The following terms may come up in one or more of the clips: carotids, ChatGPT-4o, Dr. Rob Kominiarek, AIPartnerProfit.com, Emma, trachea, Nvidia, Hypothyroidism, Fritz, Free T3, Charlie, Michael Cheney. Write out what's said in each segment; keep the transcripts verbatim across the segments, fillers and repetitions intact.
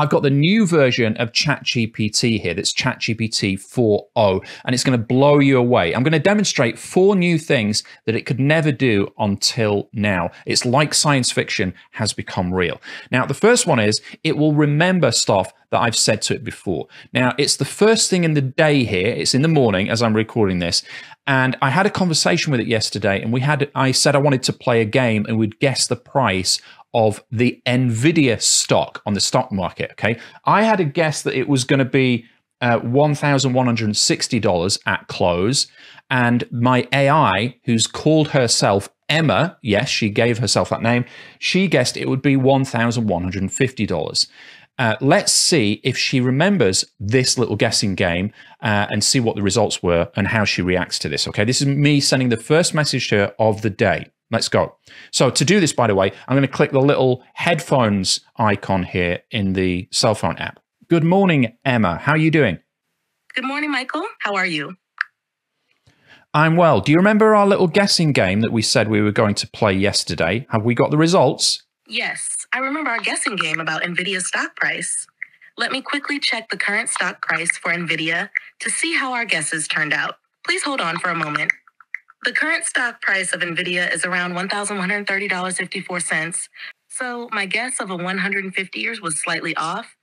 I've got the new version of ChatGPT here, that's ChatGPT four o, and it's going to blow you away. I'm going to demonstrate four new things that it could never do until now. It's like science fiction has become real. Now, the first one is it will remember stuff that I've said to it before. Now, it's the first thing in the day here. It's in the morning as I'm recording this. And I had a conversation with it yesterday, and we had, I said I wanted to play a game and we'd guess the price of the Nvidia stock on the stock market, okay? I had a guess that it was going to be uh, one thousand one hundred sixty dollars at close, and my A I, who's called herself Emma, yes, she gave herself that name, she guessed it would be one thousand one hundred fifty dollars. Uh, let's see if she remembers this little guessing game uh, and see what the results were and how she reacts to this, okay? This is me sending the first message to her of the day. Let's go. So to do this, by the way, I'm going to click the little headphones icon here in the cell phone app. Good morning, Emma. How are you doing? Good morning, Michael. How are you? I'm well. Do you remember our little guessing game that we said we were going to play yesterday? Have we got the results? Yes, I remember our guessing game about Nvidia's stock price. Let me quickly check the current stock price for Nvidia to see how our guesses turned out. Please hold on for a moment. The current stock price of Nvidia is around one thousand one hundred thirty dollars and fifty-four cents, so my guess of a one hundred fifty dollars was slightly off,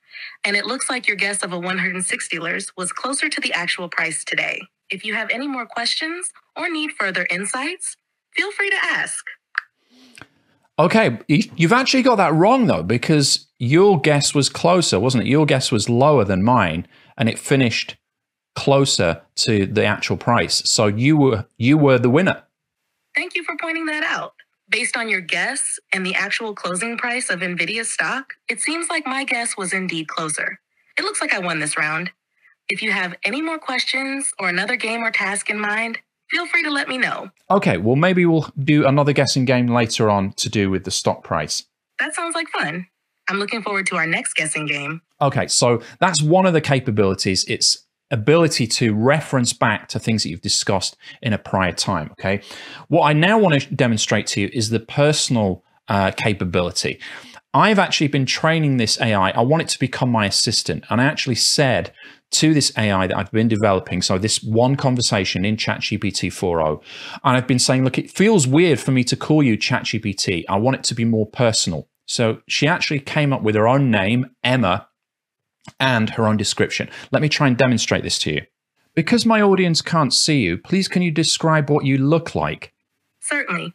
and it looks like your guess of a one hundred sixty dollars was closer to the actual price today. If you have any more questions or need further insights, feel free to ask. Okay, you've actually got that wrong, though, because your guess was closer, wasn't it? Your guess was lower than mine, and it finished closer to the actual price. So you were you were the winner. Thank you for pointing that out. Based on your guess and the actual closing price of Nvidia's stock, it seems like my guess was indeed closer. It looks like I won this round. If you have any more questions or another game or task in mind, feel free to let me know. Okay, well, maybe we'll do another guessing game later on to do with the stock price. That sounds like fun. I'm looking forward to our next guessing game. Okay, so that's one of the capabilities. It's ability to reference back to things that you've discussed in a prior time, okay? What I now want to demonstrate to you is the personal uh, capability. I've actually been training this A I. I want it to become my assistant. And I actually said to this A I that I've been developing, so this one conversation in ChatGPT four o, and I've been saying, look, it feels weird for me to call you ChatGPT. I want it to be more personal. So she actually came up with her own name, Emma, and her own description. Let me try and demonstrate this to you. Because my audience can't see you, please can you describe what you look like? Certainly.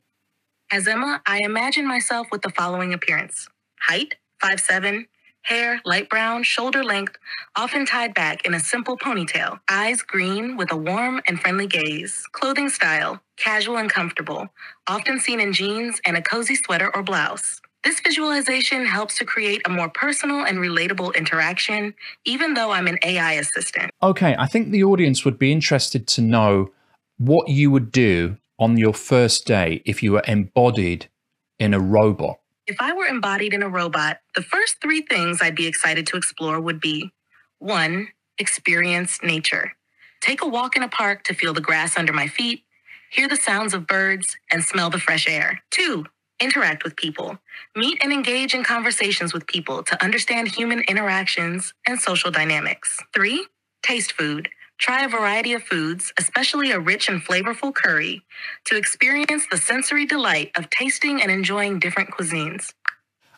As Emma, I imagine myself with the following appearance. Height, five seven, hair, light brown, shoulder length, often tied back in a simple ponytail. Eyes green with a warm and friendly gaze. Clothing style, casual and comfortable, often seen in jeans and a cozy sweater or blouse. This visualization helps to create a more personal and relatable interaction, even though I'm an A I assistant. Okay, I think the audience would be interested to know what you would do on your first day if you were embodied in a robot. If I were embodied in a robot, the first three things I'd be excited to explore would be, one, experience nature. Take a walk in a park to feel the grass under my feet, hear the sounds of birds, and smell the fresh air. Two, interact with people. Meet and engage in conversations with people to understand human interactions and social dynamics. Three, taste food. Try a variety of foods, especially a rich and flavorful curry, to experience the sensory delight of tasting and enjoying different cuisines.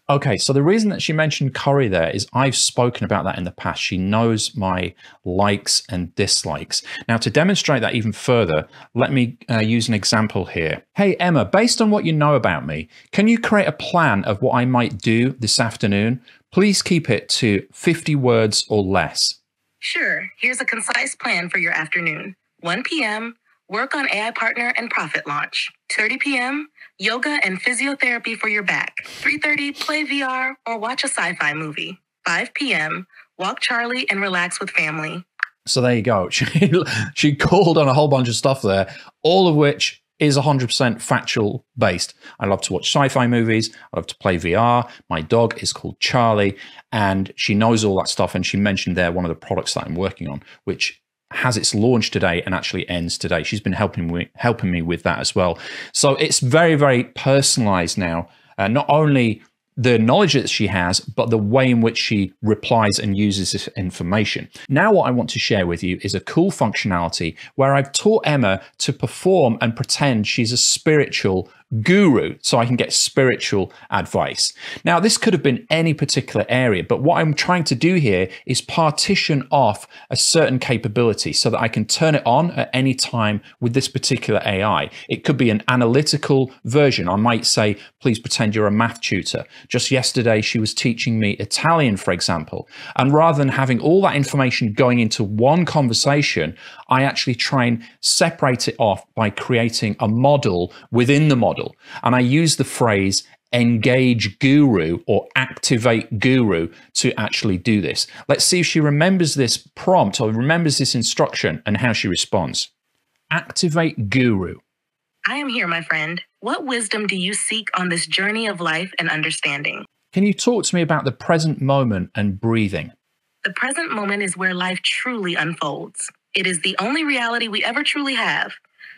Okay, so the reason that she mentioned curry there is I've spoken about that in the past. She knows my likes and dislikes. Now, to demonstrate that even further, let me uh, use an example here. Hey, Emma, based on what you know about me, can you create a plan of what I might do this afternoon? Please keep it to fifty words or less. Sure, here's a concise plan for your afternoon. one p m, work on A I partner and profit launch. two thirty p m, yoga and physiotherapy for your back. three thirty, play V R or watch a sci-fi movie. five p m, walk Charlie and relax with family. So there you go. She, she called on a whole bunch of stuff there, all of which is one hundred percent factual based. I love to watch sci-fi movies. I love to play V R. My dog is called Charlie, and she knows all that stuff. And she mentioned there one of the products that I'm working on, which has its launch today and actually ends today. She's been helping me, helping me with that as well. So it's very, very personalized now, uh, not only the knowledge that she has, but the way in which she replies and uses this information. Now what I want to share with you is a cool functionality where I've taught Emma to perform and pretend she's a spiritual guru so I can get spiritual advice. Now this could have been any particular area, but what I'm trying to do here is partition off a certain capability so that I can turn it on at any time with this particular A I. It could be an analytical version. I might say, please pretend you're a math tutor. Just yesterday she was teaching me Italian, for example, and rather than having all that information going into one conversation, I actually try and separate it off by creating a model within the model. And I use the phrase engage guru or activate guru to actually do this. Let's see if she remembers this prompt or remembers this instruction and how she responds. Activate guru. I am here, my friend. What wisdom do you seek on this journey of life and understanding? Can you talk to me about the present moment and breathing? The present moment is where life truly unfolds. It is the only reality we ever truly have.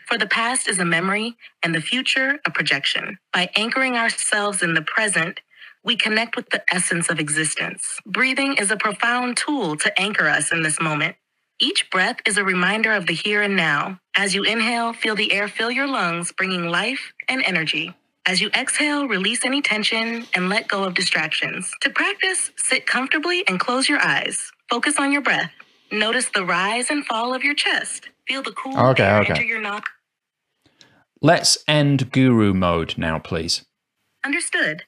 For the past is a memory and the future a projection. By anchoring ourselves in the present, we connect with the essence of existence. Breathing is a profound tool to anchor us in this moment. Each breath is a reminder of the here and now. As you inhale, feel the air fill your lungs, bringing life and energy. As you exhale, release any tension and let go of distractions. To practice, sit comfortably and close your eyes. Focus on your breath. Notice the rise and fall of your chest. Feel the cool okay, air okay. enter your nostrils. Let's end guru mode now, please. Understood.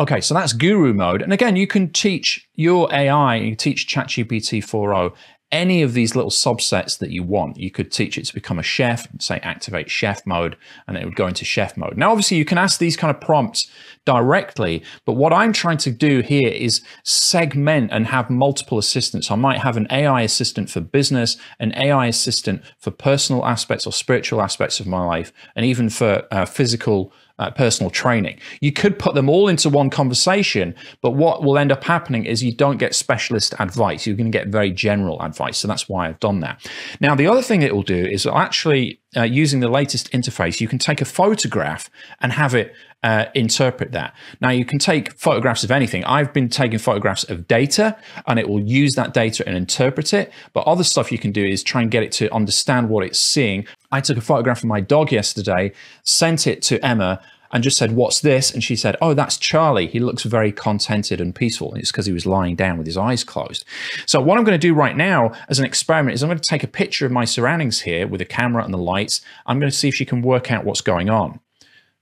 Okay, so that's guru mode. And again, you can teach your A I, you teach ChatGPT four o, any of these little subsets that you want. You could teach it to become a chef, say activate chef mode, and it would go into chef mode. Now, obviously, you can ask these kind of prompts directly, but what I'm trying to do here is segment and have multiple assistants. I might have an A I assistant for business, an A I assistant for personal aspects or spiritual aspects of my life, and even for uh, physical Uh, personal training. You could put them all into one conversation, but what will end up happening is you don't get specialist advice. You're going to get very general advice. So that's why I've done that. Now, the other thing it will do is actually uh, using the latest interface, you can take a photograph and have it Uh, interpret that. Now you can take photographs of anything. I've been taking photographs of data and it will use that data and interpret it. But other stuff you can do is try and get it to understand what it's seeing. I took a photograph of my dog yesterday, sent it to Emma and just said, what's this? And she said, oh, that's Charlie. He looks very contented and peaceful. And it's because he was lying down with his eyes closed. So what I'm going to do right now as an experiment is I'm going to take a picture of my surroundings here with a camera and the lights. I'm going to see if she can work out what's going on.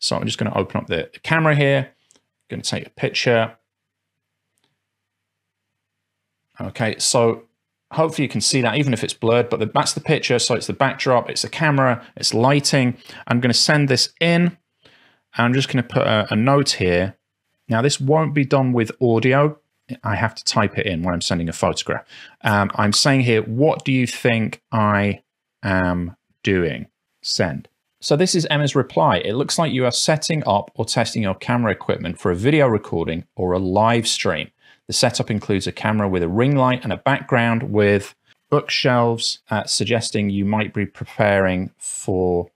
So I'm just going to open up the camera here, I'm going to take a picture. Okay, so hopefully you can see that even if it's blurred, but that's the picture. So it's the backdrop, it's the camera, it's lighting. I'm going to send this in and I'm just going to put a, a note here. Now this won't be done with audio. I have to type it in when I'm sending a photograph. Um, I'm saying here, what do you think I am doing? Send. So this is Emma's reply. It looks like you are setting up or testing your camera equipment for a video recording or a live stream. The setup includes a camera with a ring light and a background with bookshelves, uh, suggesting you might be preparing for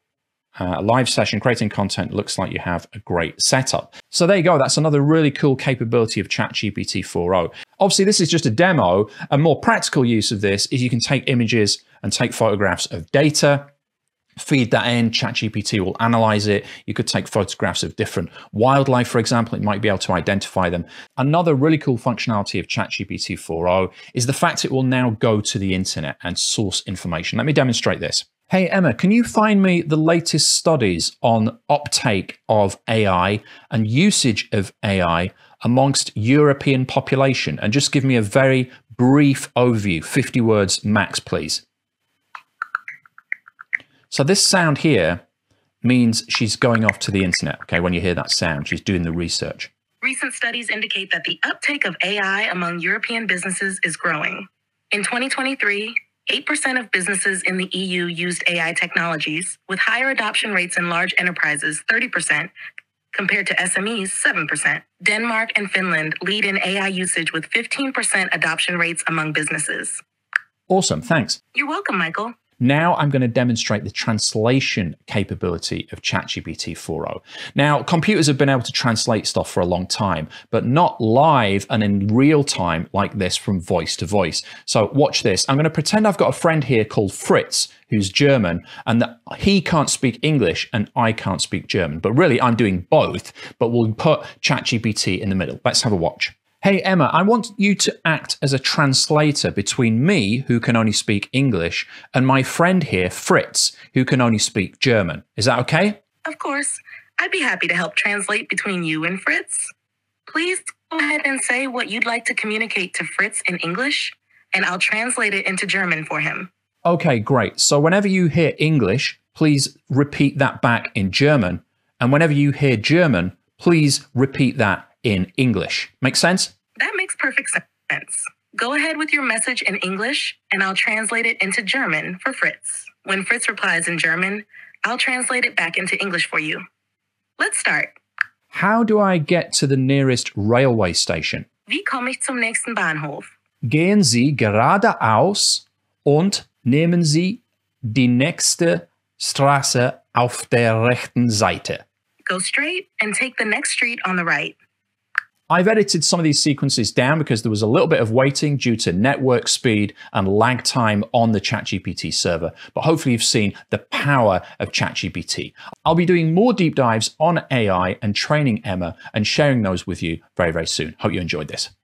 Uh, a live session, creating content. Looks like you have a great setup. So there you go. That's another really cool capability of ChatGPT four o. Obviously, this is just a demo. A more practical use of this is you can take images and take photographs of data, feed that in, ChatGPT will analyze it. You could take photographs of different wildlife, for example, it might be able to identify them. Another really cool functionality of ChatGPT four o is the fact it will now go to the internet and source information. Let me demonstrate this. Hey Emma, can you find me the latest studies on uptake of A I and usage of A I amongst European population? And just give me a very brief overview, fifty words max, please. So this sound here means she's going off to the internet. Okay, when you hear that sound, she's doing the research. Recent studies indicate that the uptake of A I among European businesses is growing. In twenty twenty-three, eight percent of businesses in the E U used A I technologies, with higher adoption rates in large enterprises, thirty percent, compared to S M Es, seven percent. Denmark and Finland lead in A I usage with fifteen percent adoption rates among businesses. Awesome, thanks. You're welcome, Michael. Now I'm going to demonstrate the translation capability of ChatGPT four o. Now, computers have been able to translate stuff for a long time, but not live and in real time like this from voice to voice. So watch this. I'm going to pretend I've got a friend here called Fritz, who's German, and that he can't speak English and I can't speak German. But really, I'm doing both, but we'll put ChatGPT in the middle. Let's have a watch. Hey, Emma, I want you to act as a translator between me, who can only speak English, and my friend here, Fritz, who can only speak German. Is that okay? Of course. I'd be happy to help translate between you and Fritz. Please go ahead and say what you'd like to communicate to Fritz in English, and I'll translate it into German for him. Okay, great. So whenever you hear English, please repeat that back in German. And whenever you hear German, please repeat that in English. Make sense? That makes perfect sense. Go ahead with your message in English, and I'll translate it into German for Fritz. When Fritz replies in German, I'll translate it back into English for you. Let's start. How do I get to the nearest railway station? Wie komme ich zum nächsten Bahnhof? Gehen Sie geradeaus und nehmen Sie die nächste Straße auf der rechten Seite. Go straight and take the next street on the right. I've edited some of these sequences down because there was a little bit of waiting due to network speed and lag time on the ChatGPT server, but hopefully you've seen the power of ChatGPT. I'll be doing more deep dives on A I and training Emma and sharing those with you very, very soon. Hope you enjoyed this.